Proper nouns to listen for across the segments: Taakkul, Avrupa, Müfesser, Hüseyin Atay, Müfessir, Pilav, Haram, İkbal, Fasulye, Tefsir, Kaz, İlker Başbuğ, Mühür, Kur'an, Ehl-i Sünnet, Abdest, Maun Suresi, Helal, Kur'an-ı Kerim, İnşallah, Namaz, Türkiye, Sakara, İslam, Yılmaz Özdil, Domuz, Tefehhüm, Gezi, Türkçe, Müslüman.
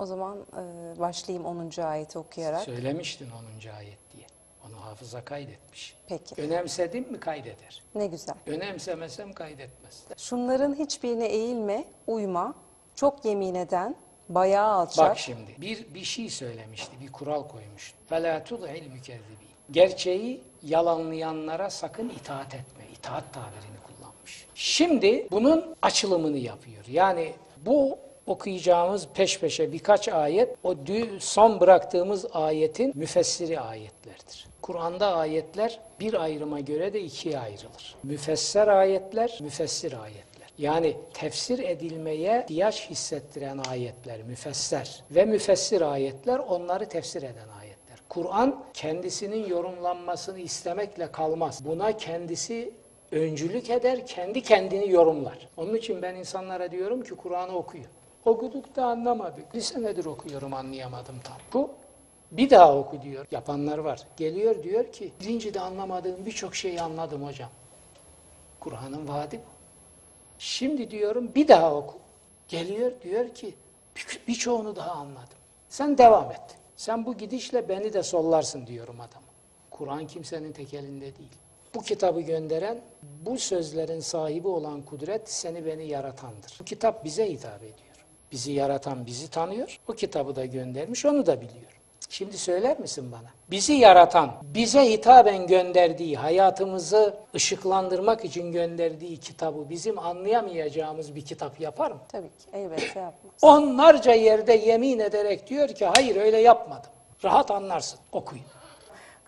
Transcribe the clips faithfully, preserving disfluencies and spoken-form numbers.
O zaman e, başlayayım onuncu ayeti okuyarak. Söylemiştin onuncu ayet diye. Onu hafıza kaydetmiş. Peki. Önemsedim mi kaydeder. Ne güzel. Önemsemesem kaydetmez. Şunların hiçbirine eğilme, uyma, çok yemin eden, bayağı alçak. Bak şimdi bir, bir şey söylemişti, bir kural koymuştu. Felâ tutı'il mükezzibîn. Gerçeği yalanlayanlara sakın itaat etme. İtaat tabirini kullanmış. Şimdi bunun açılımını yapıyor. Yani bu okuyacağımız peş peşe birkaç ayet, o son bıraktığımız ayetin müfessiri ayetlerdir. Kur'an'da ayetler bir ayrıma göre de ikiye ayrılır. Müfesser ayetler, müfessir ayetler. Yani tefsir edilmeye ihtiyaç hissettiren ayetler, müfesser ve müfessir ayetler onları tefsir eden ayetler. Kur'an kendisinin yorumlanmasını istemekle kalmaz. Buna kendisi öncülük eder, kendi kendini yorumlar. Onun için ben insanlara diyorum ki Kur'an'ı okuyun. Okuduk da anlamadık. Bir senedir okuyorum, anlayamadım tam. Bu bir daha oku diyor. Yapanlar var. Geliyor diyor ki birinci de anlamadığım birçok şeyi anladım hocam. Kur'an'ın vaadi bu. Şimdi diyorum bir daha oku. Geliyor diyor ki birçoğunu daha anladım. Sen devam et. Sen bu gidişle beni de sollarsın diyorum adama. Kur'an kimsenin tek elinde değil. Bu kitabı gönderen, bu sözlerin sahibi olan kudret seni beni yaratandır. Bu kitap bize hitap ediyor. Bizi yaratan bizi tanıyor. O kitabı da göndermiş, onu da biliyor. Şimdi söyler misin bana? Bizi yaratan, bize hitaben gönderdiği, hayatımızı ışıklandırmak için gönderdiği kitabı bizim anlayamayacağımız bir kitap yapar mı? Tabii ki, elbette yapmaz. Onlarca yerde yemin ederek diyor ki, hayır öyle yapmadım. Rahat anlarsın, okuyun.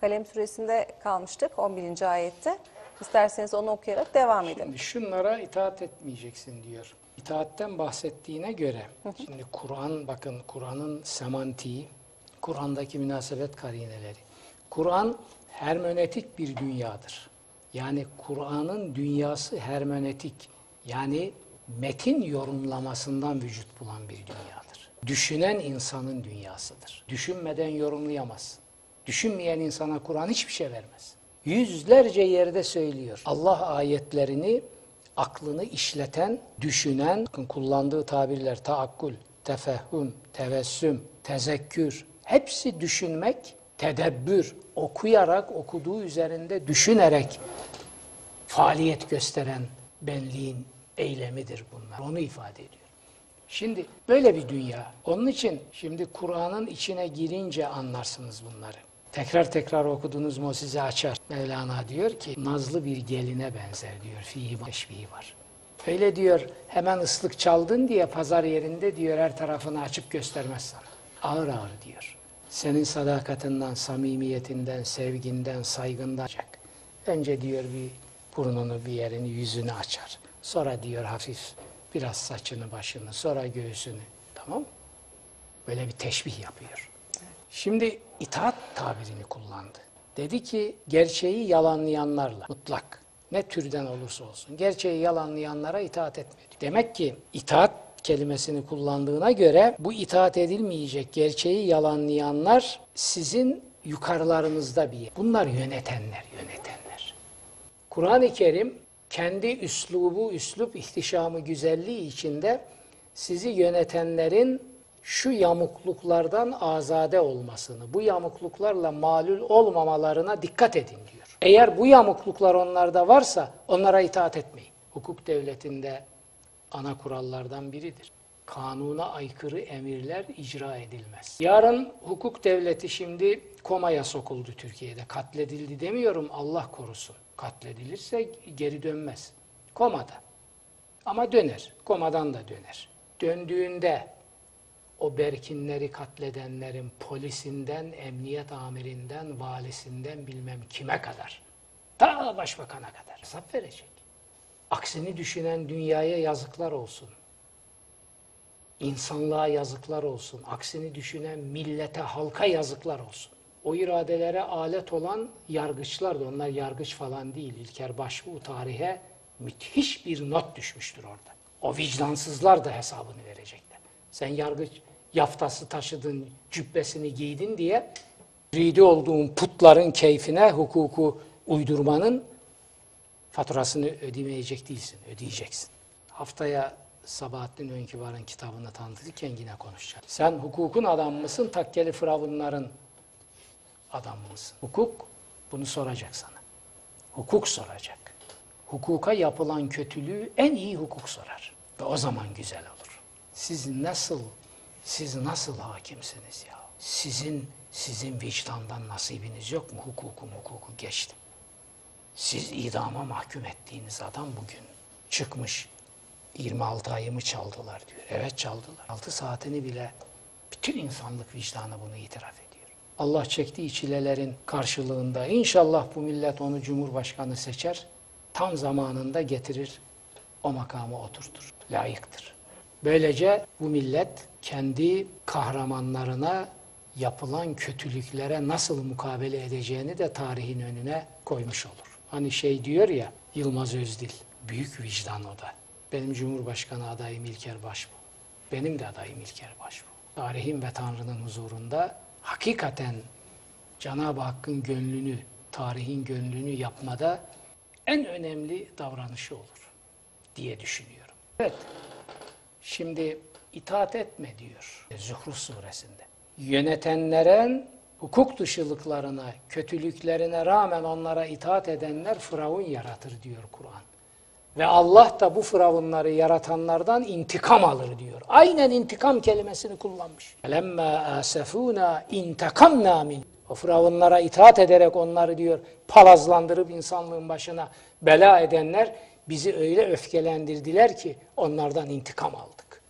Kalem suresinde kalmıştık, on birinci ayette. İsterseniz onu okuyarak devam edelim. Şimdi şunlara itaat etmeyeceksin diyor. İtaatten bahsettiğine göre, şimdi Kur'an, bakın Kur'an'ın semantiği, Kur'an'daki münasebet karineleri. Kur'an hermenetik bir dünyadır. Yani Kur'an'ın dünyası hermenetik. Yani metin yorumlamasından vücut bulan bir dünyadır. Düşünen insanın dünyasıdır. Düşünmeden yorumlayamaz. Düşünmeyen insana Kur'an hiçbir şey vermez. Yüzlerce yerde söylüyor. Allah ayetlerini, aklını işleten, düşünen, kullandığı tabirler taakkul, tefehhüm, tevessüm, tezekkür, hepsi düşünmek, tedebbür, okuyarak, okuduğu üzerinde düşünerek faaliyet gösteren benliğin eylemidir bunlar. Onu ifade ediyor. Şimdi böyle bir dünya. Onun için şimdi Kur'an'ın içine girince anlarsınız bunları. Tekrar tekrar okudunuz mu sizi açar. Mevlana diyor ki nazlı bir geline benzer diyor. Fihi teşbihi var. Öyle diyor hemen ıslık çaldın diye pazar yerinde diyor her tarafını açıp göstermez sana. Ağır ağır diyor. Senin sadakatinden, samimiyetinden, sevginden, saygından açacak. Önce diyor bir burnunu, bir yerini, yüzünü açar. Sonra diyor hafif biraz saçını, başını, sonra göğsünü. Tamam? Böyle bir teşbih yapıyor. Şimdi itaat tabirini kullandı. Dedi ki gerçeği yalanlayanlarla mutlak ne türden olursa olsun gerçeği yalanlayanlara itaat etmedi. Demek ki itaat kelimesini kullandığına göre bu itaat edilmeyecek gerçeği yalanlayanlar sizin yukarılarınızda bir yer. Bunlar yönetenler, yönetenler. Kur'an-ı Kerim kendi üslubu, üslup ihtişamı, güzelliği içinde sizi yönetenlerin şu yamukluklardan azade olmasını, bu yamukluklarla malul olmamalarına dikkat edin diyor. Eğer bu yamukluklar onlarda varsa onlara itaat etmeyin. Hukuk devletinde ana kurallardan biridir. Kanuna aykırı emirler icra edilmez. Yarın hukuk devleti şimdi komaya sokuldu Türkiye'de. Katledildi demiyorum, Allah korusun. Katledilirse geri dönmez. Komada. Ama döner. Komadan da döner. Döndüğünde o berkinleri katledenlerin polisinden, emniyet amirinden, valisinden bilmem kime kadar, ta başbakana kadar hesap verecek. Aksini düşünen dünyaya yazıklar olsun. İnsanlığa yazıklar olsun. Aksini düşünen millete, halka yazıklar olsun. O iradelere alet olan yargıçlar da, onlar yargıç falan değil. İlker Başbuğ tarihe müthiş bir not düşmüştür orada. O vicdansızlar da hesabını verecekler. Sen yargıç yaftası taşıdın, cübbesini giydin diye ridi olduğun putların keyfine hukuku uydurmanın faturasını ödemeyecek değilsin, ödeyeceksin. Haftaya Sabahattin Önkibar'ın kitabını tanıtırken yine konuşacağım. Sen hukukun adamı mısın, takkeli firavunların adamı mısın? Hukuk bunu soracak sana. Hukuk soracak. Hukuka yapılan kötülüğü en iyi hukuk sorar. Ve o zaman güzel olur. Siz nasıl, siz nasıl hakimsiniz ya? Sizin, sizin vicdandan nasibiniz yok mu? Hukuku hukuku geçtim. Siz idama mahkum ettiğiniz adam bugün çıkmış, yirmi altı ayımı çaldılar diyor. Evet çaldılar. altı saatini bile bütün insanlık vicdanı bunu itiraf ediyor. Allah çektiği çilelerin karşılığında inşallah bu millet onu cumhurbaşkanı seçer, tam zamanında getirir, o makama oturtur, layıktır. Böylece bu millet kendi kahramanlarına yapılan kötülüklere nasıl mukabele edeceğini de tarihin önüne koymuş olur. Hani şey diyor ya Yılmaz Özdil, büyük vicdan o da. Benim Cumhurbaşkanı adayım İlker Başbuğ. Benim de adayım İlker Başbuğ. Tarihin ve Tanrı'nın huzurunda hakikaten Cenab-ı Hakk'ın gönlünü, tarihin gönlünü yapmada en önemli davranışı olur diye düşünüyorum. Evet, şimdi itaat etme diyor Zuhruf Suresi'nde. Yönetenlerin hukuk dışılıklarına, kötülüklerine rağmen onlara itaat edenler firavun yaratır diyor Kur'an. Ve Allah da bu firavunları yaratanlardan intikam alır diyor. Aynen intikam kelimesini kullanmış. Lemmâ âsefûnâ intikamnâ min. O firavunlara itaat ederek onları diyor palazlandırıp insanlığın başına bela edenler bizi öyle öfkelendirdiler ki onlardan intikam aldık.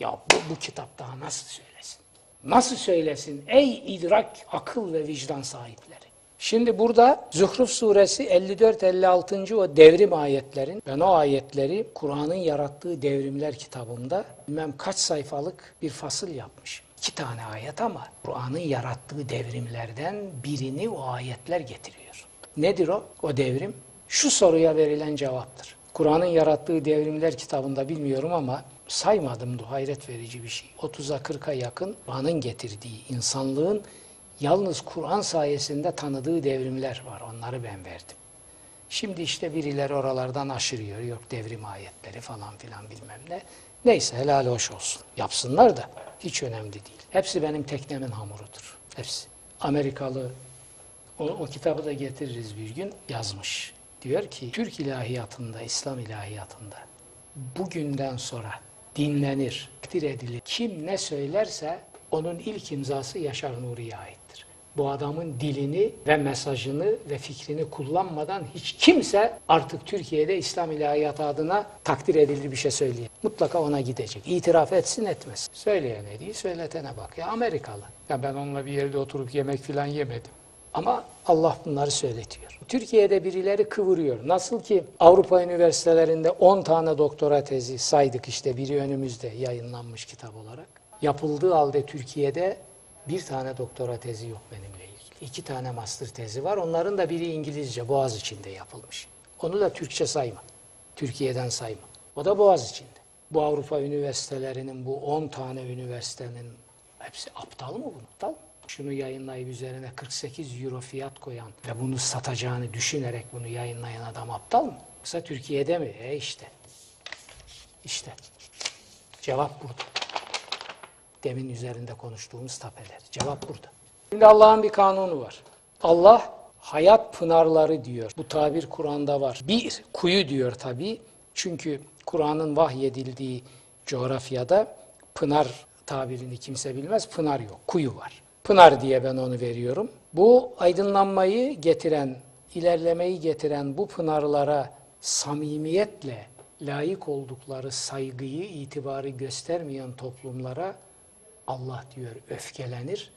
Ya bu, bu kitap daha nasıl söylesin? Nasıl söylesin ey idrak, akıl ve vicdan sahipleri? Şimdi burada Zuhruf Suresi elli dört elli altıncı o devrim ayetlerin, ben o ayetleri Kur'an'ın yarattığı devrimler kitabımda bilmem kaç sayfalık bir fasıl yapmışım. İki tane ayet ama Kur'an'ın yarattığı devrimlerden birini o ayetler getiriyor. Nedir o? O devrim şu soruya verilen cevaptır. Kur'an'ın yarattığı devrimler kitabında bilmiyorum ama saymadım da hayret verici bir şey. otuza kırka yakın Kur'an'ın getirdiği insanlığın yalnız Kur'an sayesinde tanıdığı devrimler var. Onları ben verdim. Şimdi işte birileri oralardan aşırıyor. Yok devrim ayetleri falan filan bilmem ne. Neyse helal hoş olsun. Yapsınlar da hiç önemli değil. Hepsi benim teknemin hamurudur. Hepsi. Amerikalı o, o kitabı da getiririz bir gün yazmış. Diyor ki Türk ilahiyatında, İslam ilahiyatında bugünden sonra dinlenir, takdir edilir. Kim ne söylerse onun ilk imzası Yaşar Nuri'ye aittir. Bu adamın dilini ve mesajını ve fikrini kullanmadan hiç kimse artık Türkiye'de İslam ilahiyatı adına takdir edilir bir şey söyleyemez. Mutlaka ona gidecek. İtiraf etsin etmesin. Söyleyene değil, söyletene bak. Ya Amerikalı. Ya ben onunla bir yerde oturup yemek falan yemedim. Ama Allah bunları söyletiyor. Türkiye'de birileri kıvırıyor. Nasıl ki Avrupa üniversitelerinde on tane doktora tezi saydık işte biri önümüzde yayınlanmış kitap olarak. Yapıldığı halde Türkiye'de bir tane doktora tezi yok benimle ilgili. İki tane master tezi var. Onların da biri İngilizce, Boğaziçi'nde yapılmış. Onu da Türkçe sayma. Türkiye'den sayma. O da Boğaziçi'nde. Bu Avrupa üniversitelerinin, bu on tane üniversitenin hepsi aptal mı bunu? Aptal mı? Şunu yayınlayıp üzerine kırk sekiz euro fiyat koyan ve bunu satacağını düşünerek bunu yayınlayan adam aptal mı? Yoksa Türkiye'de mi? E işte. İşte. Cevap burada. Demin üzerinde konuştuğumuz tapeler. Cevap burada. Şimdi Allah'ın bir kanunu var. Allah hayat pınarları diyor. Bu tabir Kur'an'da var. Bir kuyu diyor tabii. Çünkü Kur'an'ın vahyedildiği coğrafyada pınar tabirini kimse bilmez. Pınar yok. Kuyu var. Pınar diye ben onu veriyorum. Bu aydınlanmayı getiren, ilerlemeyi getiren bu pınarlara samimiyetle layık oldukları saygıyı, itibarı göstermeyen toplumlara Allah diyor öfkelenir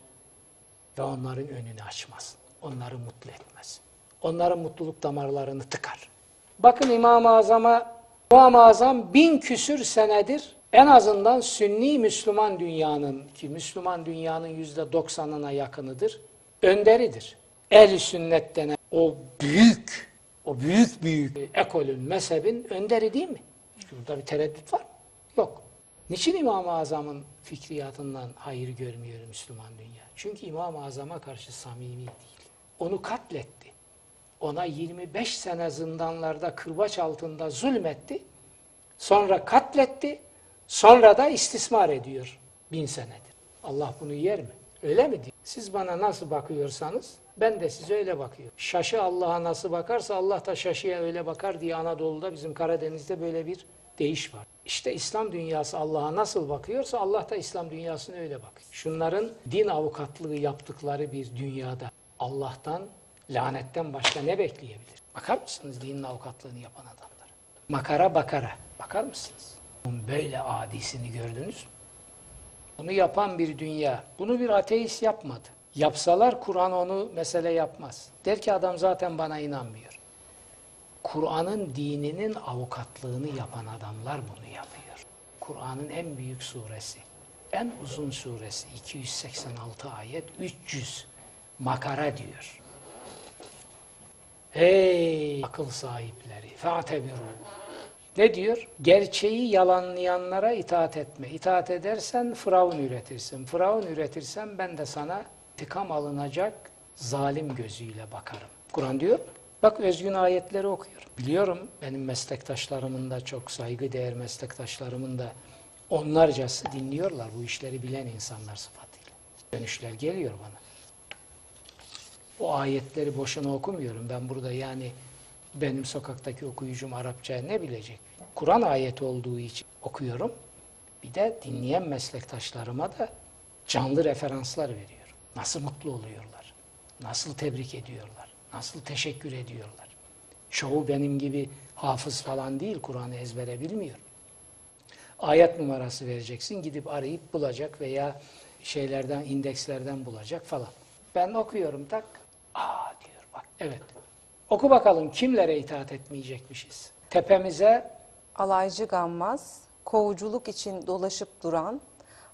ve onların önünü açmaz. Onları mutlu etmez. Onların mutluluk damarlarını tıkar. Bakın İmam-ı Azam'a, İmam-ı Azam bin küsür senedir en azından Sünni Müslüman dünyanın ki Müslüman dünyanın yüzde doksanına yakınıdır, önderidir. Ehl-i Sünnet denen o büyük, o büyük büyük ekolün, mezhebin önderi değil mi? Burada bir tereddüt var mı? Yok. Niçin İmam-ı Azam'ın fikriyatından hayır görmüyor Müslüman dünya? Çünkü İmam-ı Azam'a karşı samimi değil. Onu katletti. Ona yirmi beş sene zindanlarda, kırbaç altında zulmetti. Sonra katletti. Sonra da istismar ediyor bin senedir. Allah bunu yer mi? Öyle mi diyor? Siz bana nasıl bakıyorsanız ben de size öyle bakıyorum. Şaşı Allah'a nasıl bakarsa Allah da şaşıya öyle bakar diye Anadolu'da, bizim Karadeniz'de böyle bir deyiş var. İşte İslam dünyası Allah'a nasıl bakıyorsa Allah da İslam dünyasına öyle bakıyor. Şunların din avukatlığı yaptıkları bir dünyada Allah'tan lanetten başka ne bekleyebilir? Bakar mısınız dinin avukatlığını yapan adamlara? Makara bakara. Bakar mısınız? Bunun böyle adisini gördünüz mü? Bunu yapan bir dünya. Bunu bir ateist yapmadı. Yapsalar Kur'an onu mesele yapmaz. Der ki adam zaten bana inanmıyor. Kur'an'ın dininin avukatlığını yapan adamlar bunu yapıyor. Kur'an'ın en büyük suresi, en uzun suresi, iki yüz seksen altı ayet, üç yüz makara diyor. Hey akıl sahipleri, fe'tebiru. Ne diyor? Gerçeği yalanlayanlara itaat etme. İtaat edersen Firavun üretirsin. Firavun üretirsen ben de sana intikam alınacak zalim gözüyle bakarım. Kur'an diyor. Bak özgün ayetleri okuyorum. Biliyorum benim meslektaşlarımın da, çok saygıdeğer meslektaşlarımın da onlarcası dinliyorlar bu işleri bilen insanlar sıfatıyla. Dönüşler geliyor bana. O ayetleri boşuna okumuyorum. Ben burada yani benim sokaktaki okuyucum Arapça ne bilecek? Kur'an ayeti olduğu için okuyorum. Bir de dinleyen meslektaşlarıma da canlı referanslar veriyorum. Nasıl mutlu oluyorlar? Nasıl tebrik ediyorlar? Nasıl teşekkür ediyorlar? Çoğu benim gibi hafız falan değil, Kur'an'ı ezbere bilmiyor. Ayet numarası vereceksin, gidip arayıp bulacak veya şeylerden, indekslerden bulacak falan. Ben okuyorum tak, aa diyor bak, evet. Oku bakalım kimlere itaat etmeyecekmişiz? Tepemize alaycı gammaz, kovuculuk için dolaşıp duran,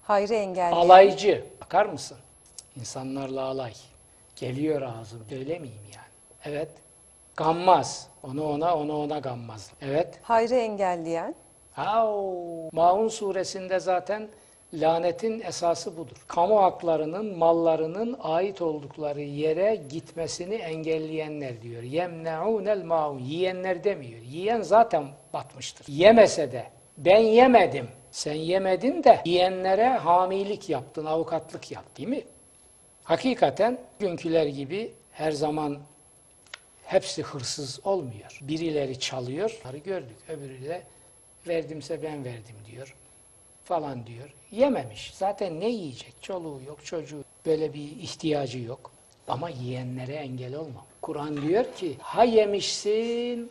hayrı engelli. Alaycı, bakar mısın? İnsanlarla alay. Geliyor ağzım, öyle miyim yani? Evet. Gammaz. Onu ona, onu ona gammaz. Evet. Hayrı engelleyen. Haoo. Maun Suresinde zaten lanetin esası budur. Kamu haklarının, mallarının ait oldukları yere gitmesini engelleyenler diyor. Yemne'ûnel maun. Yiyenler demiyor. Yiyen zaten batmıştır. Yemese de ben yemedim. Sen yemedin de yiyenlere hamilik yaptın, avukatlık yaptın değil mi? Hakikaten günküler gibi her zaman hepsi hırsız olmuyor. Birileri çalıyor, gördük. Öbürü de verdimse ben verdim diyor falan diyor. Yememiş. Zaten ne yiyecek? Çoluğu yok, çocuğu, böyle bir ihtiyacı yok. Ama yiyenlere engel olma. Kur'an diyor ki ha yemişsin,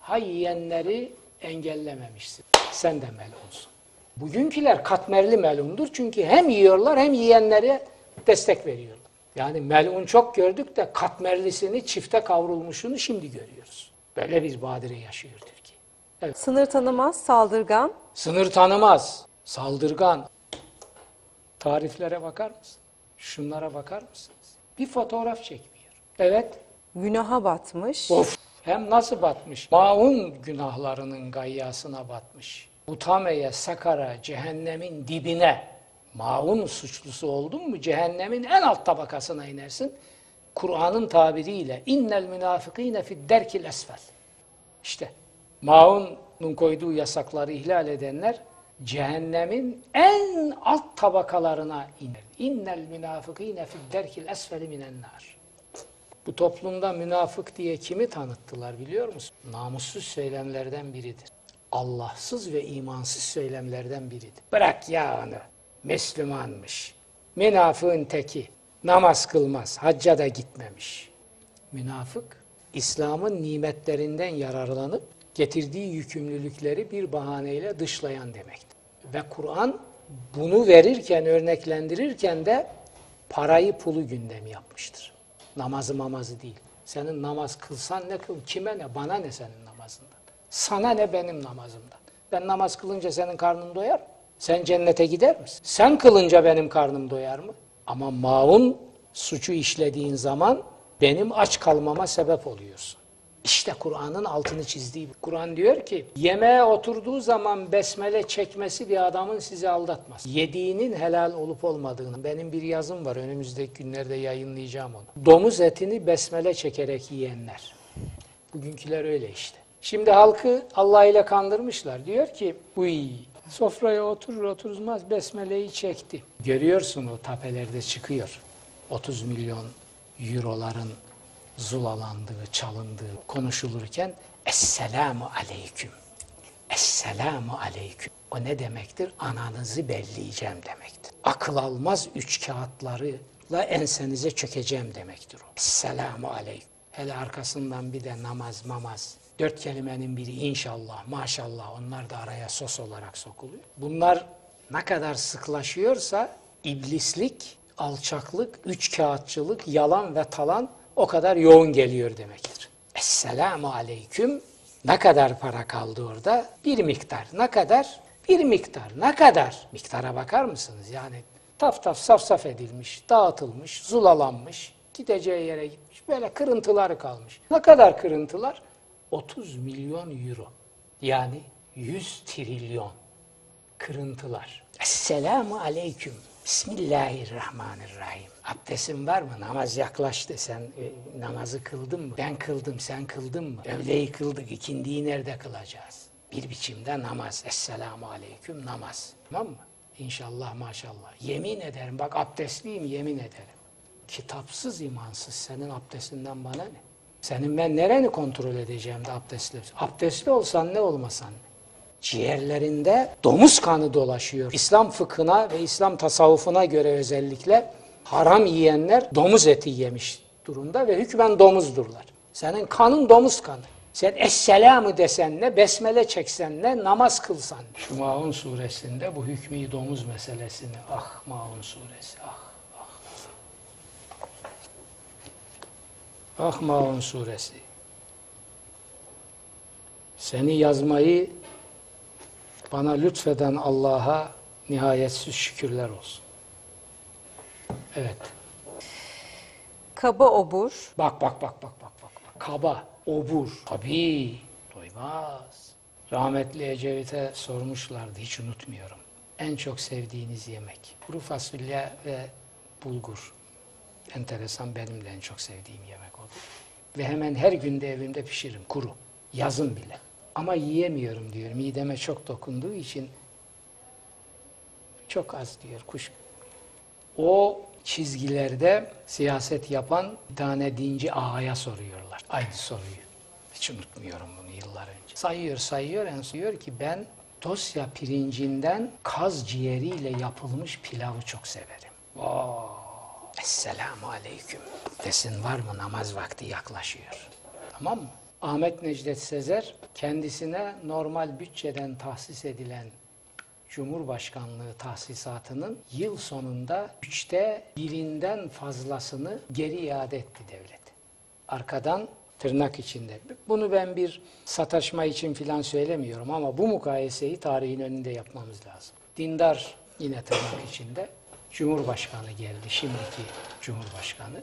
ha yiyenleri engellememişsin. Sen de melunsun. Bugünküler katmerli melundur. Çünkü hem yiyorlar hem yiyenlere destek veriyorlar. Yani melun çok gördük de katmerlisini, çifte kavrulmuşunu şimdi görüyoruz. Böyle bir badire yaşıyor Türkiye. Evet. Sınır tanımaz, saldırgan. Sınır tanımaz, saldırgan. Tariflere bakar mısın? Şunlara bakar mısınız? Bir fotoğraf çekmiyor. Evet. Günaha batmış. Of! Hem nasıl batmış? Maun günahlarının gayyasına batmış. Utame'ye, Sakara, cehennemin dibine. Maun suçlusu oldun mu cehennemin en alt tabakasına inersin. Kur'an'ın tabiriyle innel münafıkîne fidderkil esfel. İşte Maun'un koyduğu yasakları ihlal edenler cehennemin en alt tabakalarına iner. İnnel münafıkîne fidderkil esfeli minennâr. Bu toplumda münafık diye kimi tanıttılar biliyor musun? Namussuz söylemlerden biridir. Allahsız ve imansız söylemlerden biridir. Bırak ya onu. Müslümanmış. Münafığın teki. Namaz kılmaz. Hacca da gitmemiş. Münafık, İslam'ın nimetlerinden yararlanıp getirdiği yükümlülükleri bir bahaneyle dışlayan demektir. Ve Kur'an bunu verirken, örneklendirirken de parayı pulu gündemi yapmıştır. Namazı mamazı değil. Senin namaz kılsan ne kıl, kime ne, bana ne senin namazından. Sana ne benim namazımdan. Ben namaz kılınca senin karnın doyar mı? Sen cennete gider misin? Sen kılınca benim karnım doyar mı? Ama maun suçu işlediğin zaman benim aç kalmama sebep oluyorsun. İşte Kur'an'ın altını çizdiği. Kur'an diyor ki yemeğe oturduğu zaman besmele çekmesi bir adamın sizi aldatmaz. Yediğinin helal olup olmadığını. Benim bir yazım var, önümüzdeki günlerde yayınlayacağım onu. Domuz etini besmele çekerek yiyenler. Bugünküler öyle işte. Şimdi halkı Allah ile kandırmışlar. Diyor ki uy. Sofraya oturur oturmaz Besmele'yi çekti. Görüyorsun o tapelerde çıkıyor. otuz milyon euroların zulalandığı, çalındığı konuşulurken Esselamu Aleyküm. Esselamu Aleyküm. O ne demektir? Ananızı belleyeceğim demektir. Akıl almaz üç kağıtlarıyla ensenize çökeceğim demektir o. Esselamu Aleyküm. Hele arkasından bir de namaz mamaz. Dört kelimenin biri inşallah, maşallah onlar da araya sos olarak sokuluyor. Bunlar ne kadar sıklaşıyorsa iblislik, alçaklık, üç kağıtçılık, yalan ve talan o kadar yoğun geliyor demektir. Esselamu Aleyküm. Ne kadar para kaldı orada? Bir miktar. Ne kadar? Bir miktar. Ne kadar? Miktara bakar mısınız? Yani taf taf saf saf edilmiş, dağıtılmış, zulalanmış, gideceği yere gitmiş. Böyle kırıntıları kalmış. Ne kadar kırıntılar? otuz milyon euro. Yani yüz trilyon kırıntılar. Esselamu Aleyküm. Bismillahirrahmanirrahim. Abdestin var mı? Namaz yaklaştı. Sen e, namazı kıldın mı? Ben kıldım, sen kıldın mı? Öğleyi kıldık, ikindiyi nerede kılacağız? Bir biçimde namaz. Esselamu Aleyküm namaz. Tamam mı? İnşallah maşallah. Yemin ederim, bak abdestliyim yemin ederim. Kitapsız imansız senin abdestinden bana ne? Senin ben nereni kontrol edeceğim de abdestli? Abdestli olsan ne olmasan ne? Ciğerlerinde domuz kanı dolaşıyor. İslam fıkhına ve İslam tasavvufuna göre özellikle haram yiyenler domuz eti yemiş durumda ve hükmen domuzdurlar. Senin kanın domuz kanı. Sen Esselam'ı desen ne, Besmele çeksen ne, namaz kılsan ne? Şu Maun Suresi'nde bu hükmî domuz meselesini, ah Maun Suresi, ah. Ah Maun Suresi. Seni yazmayı bana lütfeden Allah'a nihayetsiz şükürler olsun. Evet. Kaba obur. Bak bak bak bak bak bak. Kaba obur. Tabii doymaz. Rahmetli Ecevit'e sormuşlardı, hiç unutmuyorum. En çok sevdiğiniz yemek. Kuru fasulye ve bulgur. Enteresan, benim de en çok sevdiğim yemek oldu. Ve hemen her gün de evimde pişiririm, kuru. Yazın bile. Ama yiyemiyorum diyor, mideme çok dokunduğu için çok az diyor kuş. O çizgilerde siyaset yapan bir tane dinci ağaya soruyorlar. Aynı soruyu. Hiç unutmuyorum bunu yıllar önce. Sayıyor sayıyor en son diyor ki ben Tosya pirincinden kaz ciğeriyle yapılmış pilavı çok severim. Vaaay. Esselamu Aleyküm. Desin var mı? Namaz vakti yaklaşıyor. Tamam mı? Ahmet Necdet Sezer kendisine normal bütçeden tahsis edilen Cumhurbaşkanlığı tahsisatının yıl sonunda üçte birinden fazlasını geri iade etti devlet. Arkadan tırnak içinde. Bunu ben bir sataşma için filan söylemiyorum ama bu mukayeseyi tarihin önünde yapmamız lazım. Dindar yine tırnak içinde. Cumhurbaşkanı geldi, şimdiki Cumhurbaşkanı.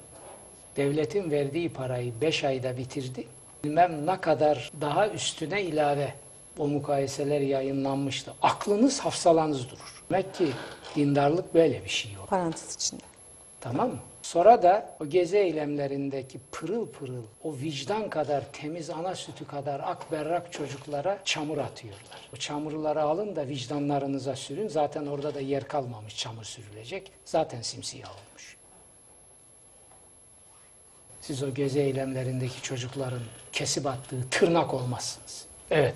Devletin verdiği parayı beş ayda bitirdi. Bilmem ne kadar daha üstüne ilave o mukayeseler yayınlanmıştı. Aklınız, hafsalanız durur. Demek ki dindarlık böyle bir şey yok. Parantez içinde. Tamam mı? Sonra da o Gezi eylemlerindeki pırıl pırıl, o vicdan kadar temiz, ana sütü kadar ak berrak çocuklara çamur atıyorlar. O çamurları alın da vicdanlarınıza sürün. Zaten orada da yer kalmamış çamur sürülecek. Zaten simsiyah olmuş. Siz o Gezi eylemlerindeki çocukların kesip attığı tırnak olmazsınız. Evet.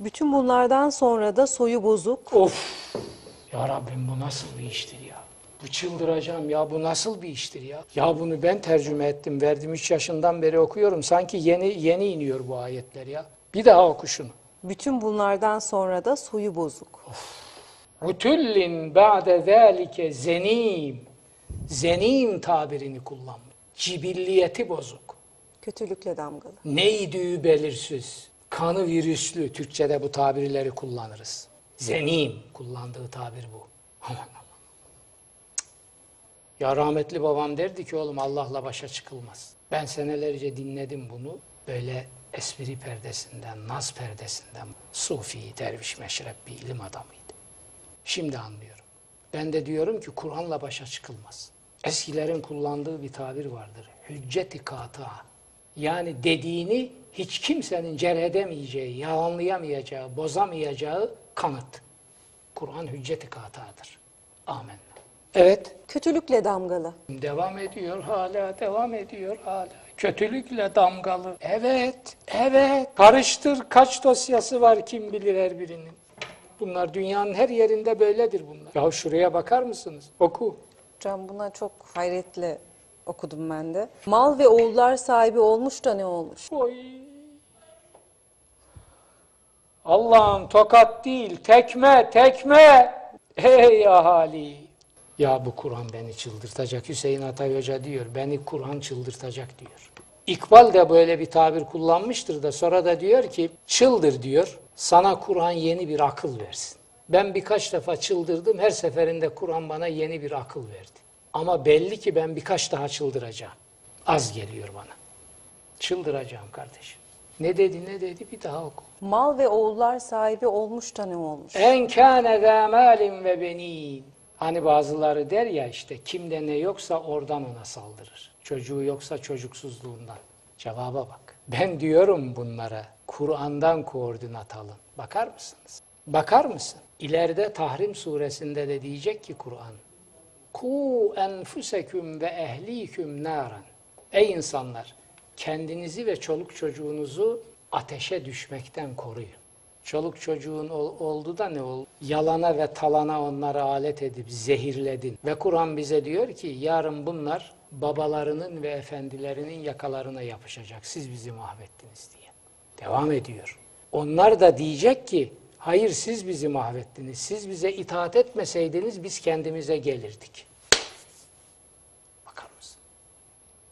Bütün bunlardan sonra da soyu bozuk. Of! Ya Rabbim bu nasıl bir iştir ya? Bu çıldıracağım ya, bu nasıl bir iştir ya? Ya bunu ben tercüme ettim, verdim, üç yaşından beri okuyorum. Sanki yeni yeni iniyor bu ayetler ya. Bir daha oku şunu. Bütün bunlardan sonra da soyu bozuk. Utullin ba'de zalike zenim. Zenim tabirini kullanmış. Cibilliyeti bozuk. Kötülükle damgalı. Neydi belirsiz. Kanı virüslü. Türkçe'de bu tabirleri kullanırız. Zenim kullandığı tabir bu. Aman. Ya rahmetli babam derdi ki oğlum Allah'la başa çıkılmaz. Ben senelerce dinledim bunu. Böyle espri perdesinden, naz perdesinden sufi, derviş, meşrep bir ilim adamıydı. Şimdi anlıyorum. Ben de diyorum ki Kur'an'la başa çıkılmaz. Eskilerin kullandığı bir tabir vardır. Hücceti kâtı'a. yani dediğini hiç kimsenin cerh edemeyeceği, yalanlayamayacağı, bozamayacağı kanıt. Kur'an hücceti katadır. Amin. Evet. Kötülükle damgalı. Devam ediyor hala, devam ediyor hala. Kötülükle damgalı. Evet, evet. Karıştır, kaç dosyası var kim bilir her birinin. Bunlar dünyanın her yerinde böyledir bunlar. Ya şuraya bakar mısınız? Oku. Hocam buna çok hayretle okudum ben de. Mal ve oğullar sahibi olmuş da ne olmuş? Oy. Allah'ım tokat değil, tekme, tekme. Hey ahali. Ya bu Kur'an beni çıldırtacak. Hüseyin Atay Hoca diyor, beni Kur'an çıldırtacak diyor. İkbal de böyle bir tabir kullanmıştır da sonra da diyor ki, çıldır diyor, sana Kur'an yeni bir akıl versin. Ben birkaç defa çıldırdım, her seferinde Kur'an bana yeni bir akıl verdi. Ama belli ki ben birkaç daha çıldıracağım. Az geliyor bana. Çıldıracağım kardeşim. Ne dedi ne dedi bir daha oku. Mal ve oğullar sahibi olmuş da ne olmuş? En kâne zâ mâlin ve benîn. Hani bazıları der ya işte kimde ne yoksa oradan ona saldırır. Çocuğu yoksa çocuksuzluğundan. Cevaba bak. Ben diyorum bunlara Kur'an'dan koordinat alın. Bakar mısınız? Bakar mısın? İleride Tahrim suresinde de diyecek ki Kur'an. Ku enfuseküm ve ehliküm nâran. Ey insanlar kendinizi ve çoluk çocuğunuzu ateşe düşmekten koruyun. Çoluk çocuğun ol, oldu da ne oldu? Yalana ve talana onları alet edip zehirledin. Ve Kur'an bize diyor ki yarın bunlar babalarının ve efendilerinin yakalarına yapışacak. Siz bizi mahvettiniz diye. Devam ediyor. Onlar da diyecek ki hayır siz bizi mahvettiniz. Siz bize itaat etmeseydiniz biz kendimize gelirdik. Bakar mısın?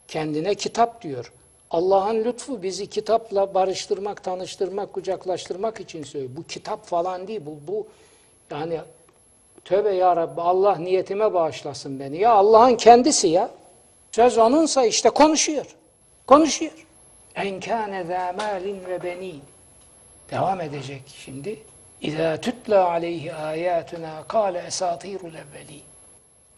Kendine kitap diyor. Allah'ın lütfu bizi kitapla barıştırmak, tanıştırmak, kucaklaştırmak için söylüyor. Bu kitap falan değil. Bu, bu yani tövbe ya Rabbi Allah niyetime bağışlasın beni. Ya Allah'ın kendisi ya. Söz onunsa işte konuşuyor. Konuşuyor. En kâne zâ mâlin ve benîn. Devam edecek şimdi. İzâ tutla aleyhi âyâtunâ kâle esâtîrul evvelîn.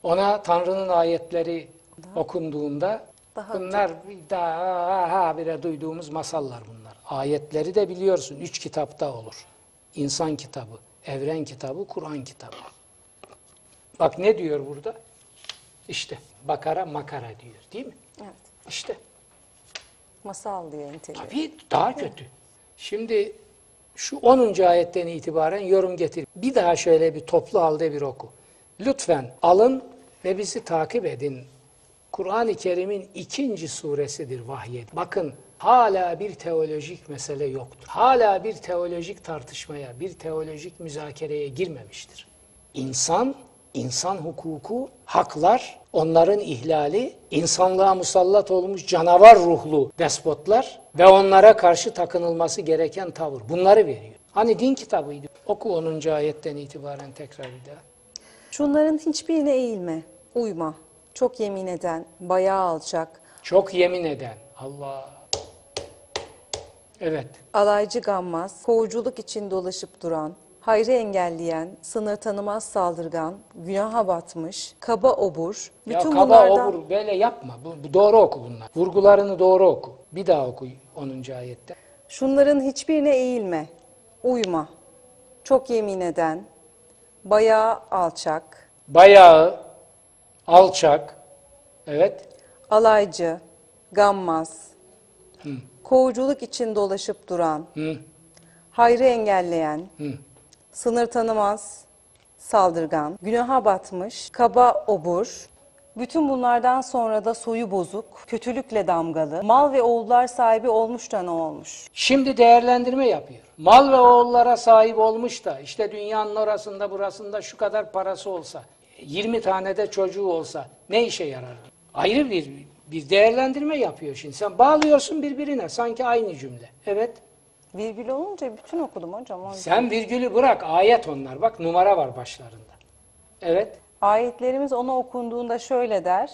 Ona Tanrı'nın ayetleri okunduğunda daha bunlar daha bire duyduğumuz masallar bunlar. Ayetleri de biliyorsun. Üç kitapta olur. İnsan kitabı, evren kitabı, Kur'an kitabı. Bak ne diyor burada? İşte Bakara makara diyor değil mi? Evet. İşte. Masal diye niteliyor. Tabii daha kötü. Şimdi şu onuncu ayetten itibaren yorum getir. Bir daha şöyle bir toplu halde bir oku. Lütfen alın ve bizi takip edin. Kur'an-ı Kerim'in ikinci suresidir vahyet. Bakın hala bir teolojik mesele yoktur. Hala bir teolojik tartışmaya, bir teolojik müzakereye girmemiştir. İnsan, insan hukuku, haklar, onların ihlali, insanlığa musallat olmuş canavar ruhlu despotlar ve onlara karşı takınılması gereken tavır. Bunları veriyor. Hani din kitabıydı. Oku onuncu ayetten itibaren tekrar bir daha. Şunların hiçbirine eğilme, uyma. Çok yemin eden, bayağı alçak. Çok yemin eden. Allah. Evet. Alaycı gammaz, kovuculuk için dolaşıp duran, hayrı engelleyen, sınır tanımaz saldırgan, günaha batmış, kaba obur. Bütün ya kaba bunlardan... obur böyle yapma. Bu, bu doğru oku bunlar. Vurgularını doğru oku. Bir daha oku onuncu ayette. Şunların hiçbirine eğilme, uyma. Çok yemin eden, bayağı alçak. Bayağı. Alçak, evet. Alaycı, gammaz, Hı. kovuculuk için dolaşıp duran, Hı. hayrı engelleyen, Hı. sınır tanımaz, saldırgan, günaha batmış, kaba obur, bütün bunlardan sonra da soyu bozuk, kötülükle damgalı, mal ve oğullar sahibi olmuş da ne olmuş? Şimdi değerlendirme yapıyor. Mal ve oğullara sahip olmuş da, işte dünyanın orasında burasında şu kadar parası olsa... yirmi tane de çocuğu olsa ne işe yarar? Ayrı bir bir değerlendirme yapıyor şimdi. Sen bağlıyorsun birbirine sanki aynı cümle. Evet. Virgül olunca bütün okudum hocam. Sen virgülü bırak ayet onlar. Bak numara var başlarında. Evet. Ayetlerimiz ona okunduğunda şöyle der.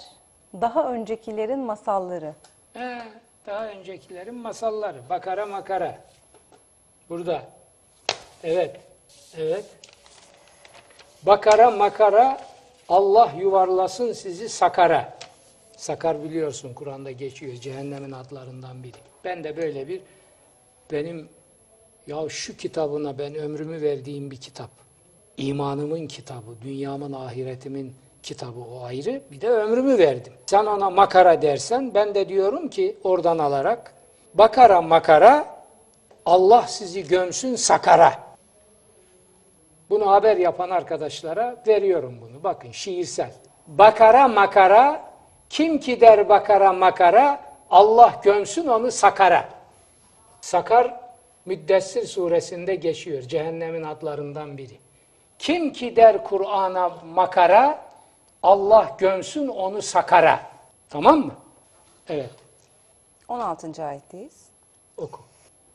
Daha öncekilerin masalları. He, daha öncekilerin masalları. Bakara makara. Burada. Evet. Evet. Bakara makara. Allah yuvarlasın sizi sakara. Sakar biliyorsun, Kur'an'da geçiyor, cehennemin adlarından biri. Ben de böyle bir, benim ya şu kitabına ben ömrümü verdiğim bir kitap, imanımın kitabı, dünyamın, ahiretimin kitabı, o ayrı, bir de ömrümü verdim. Sen ona makara dersen, ben de diyorum ki oradan alarak, bakara makara, Allah sizi gömsün sakara. Bunu haber yapan arkadaşlara veriyorum bunu, bakın şiirsel. Bakara makara, kim ki der bakara makara, Allah gömsün onu sakara. Sakar, Müfessir suresinde geçiyor, cehennemin adlarından biri. Kim ki der Kur'an'a makara, Allah gömsün onu sakara. Tamam mı? Evet. on altıncı ayetteyiz. Oku.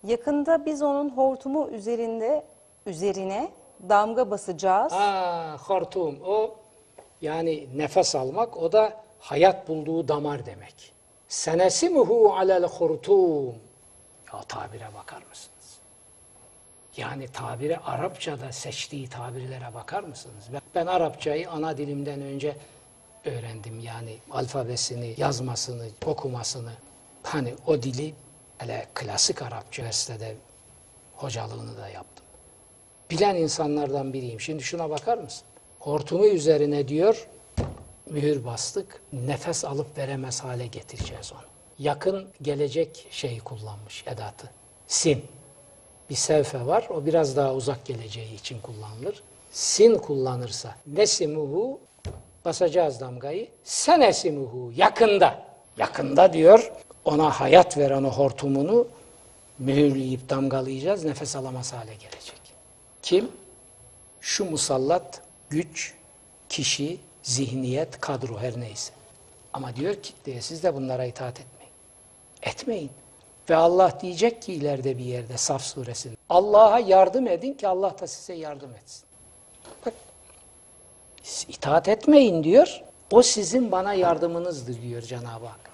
Yakında biz onun hortumu üzerinde, üzerine damga basacağız. Aa, hortum, o yani nefes almak, o da hayat bulduğu damar demek. Senesimuhu alel hortum. Ya tabire bakar mısınız? Yani tabire, Arapçada seçtiği tabirlere bakar mısınız? Ben, ben Arapçayı ana dilimden önce öğrendim. Yani alfabesini, yazmasını, okumasını. Hani o dili, hele klasik Arapça üniversitede hocalığını da yaptım. Bilen insanlardan biriyim. Şimdi şuna bakar mısın? Hortumu üzerine diyor, mühür bastık, nefes alıp veremez hale getireceğiz onu. Yakın gelecek şeyi kullanmış, edatı. Sin. Bir sevfe var, o biraz daha uzak geleceği için kullanılır. Sin kullanırsa, nesimuhu, basacağız damgayı, senesimuhu, yakında. Yakında diyor, ona hayat veren o hortumunu mühürleyip damgalayacağız, nefes alamaz hale gelecek. Kim? Şu musallat, güç, kişi, zihniyet, kadro, her neyse. Ama diyor ki diye, siz de bunlara itaat etmeyin. Etmeyin. Ve Allah diyecek ki ileride bir yerde, Saf suresinde, Allah'a yardım edin ki Allah da size yardım etsin. Bak, siz itaat etmeyin diyor, o sizin bana yardımınızdır diyor Cenab-ı Hak.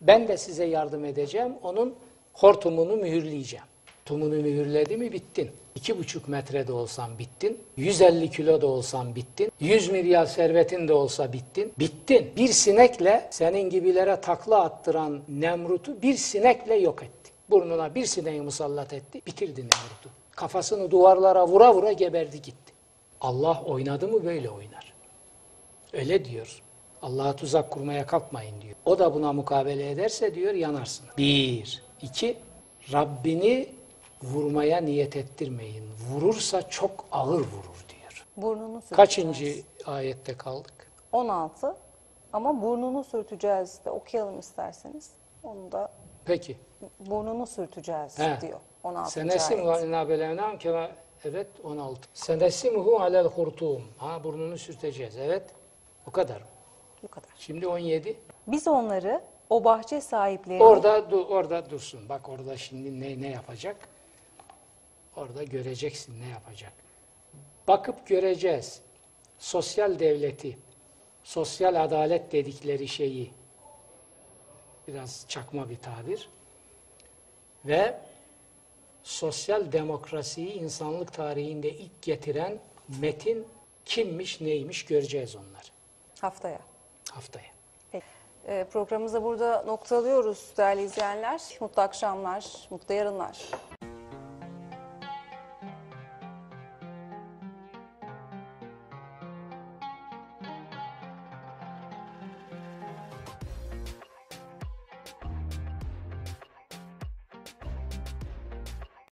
Ben de size yardım edeceğim, onun hortumunu mühürleyeceğim. Hortumunu mühürledi mi bittin. İki buçuk metre de olsan bittin, yüz elli kilo da olsan bittin, yüz milyar servetin de olsa bittin, bittin. Bir sinekle senin gibilere takla attıran Nemrut'u bir sinekle yok etti. Burnuna bir sineği musallat etti, bitirdi Nemrut'u. Kafasını duvarlara vura vura geberdi gitti. Allah oynadı mı böyle oynar. Öyle diyor. Allah'a tuzak kurmaya kalkmayın diyor. O da buna mukabele ederse diyor yanarsın. Bir, iki, Rabbini vurmaya niyet ettirmeyin. Vurursa çok ağır vurur diyor. Burnunu sürteceğiz. Kaçıncı ayette kaldık? on altı ama burnunu sürteceğiz de okuyalım isterseniz. Onu da peki. Burnunu sürteceğiz He. diyor. on altıncı Senesim ayet. Senesim kema evet on altı. Senesimuhu alel hurtum. Ha burnunu sürteceğiz. Evet. O kadar. Bu kadar. Şimdi on yedi. Biz onları o bahçe sahipleri orada orada dursun. Bak orada şimdi ne ne yapacak? Orada göreceksin ne yapacak. Bakıp göreceğiz. Sosyal devleti, sosyal adalet dedikleri şeyi, biraz çakma bir tabir, ve sosyal demokrasiyi insanlık tarihinde ilk getiren metin kimmiş, neymiş göreceğiz onları. Haftaya. Haftaya. E, programımızı burada noktalıyoruz değerli izleyenler. Mutlu akşamlar, mutlu yarınlar.